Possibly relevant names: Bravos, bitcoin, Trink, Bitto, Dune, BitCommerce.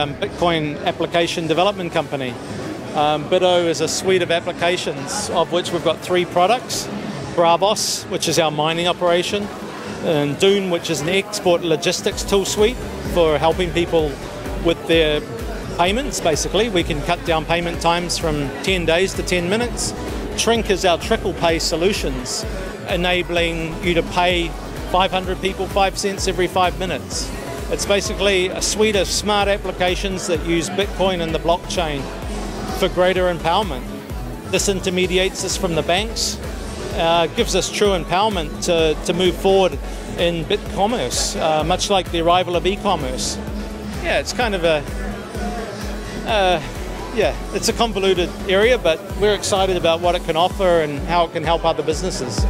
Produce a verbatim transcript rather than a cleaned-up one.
um, Bitcoin application development company. Um, Bitto is a suite of applications, of which we've got three products. Bravos, which is our mining operation, and Dune, which is an export logistics tool suite for helping people with their payments, basically. We can cut down payment times from ten days to ten minutes. Trink is our trickle pay solutions, enabling you to pay five hundred people five cents every five minutes. It's basically a suite of smart applications that use Bitcoin and the blockchain for greater empowerment. This intermediates us from the banks, uh, gives us true empowerment to, to move forward in BitCommerce, uh, much like the arrival of e-commerce. Yeah, it's kind of a, uh, yeah, it's a convoluted area, but we're excited about what it can offer and how it can help other businesses.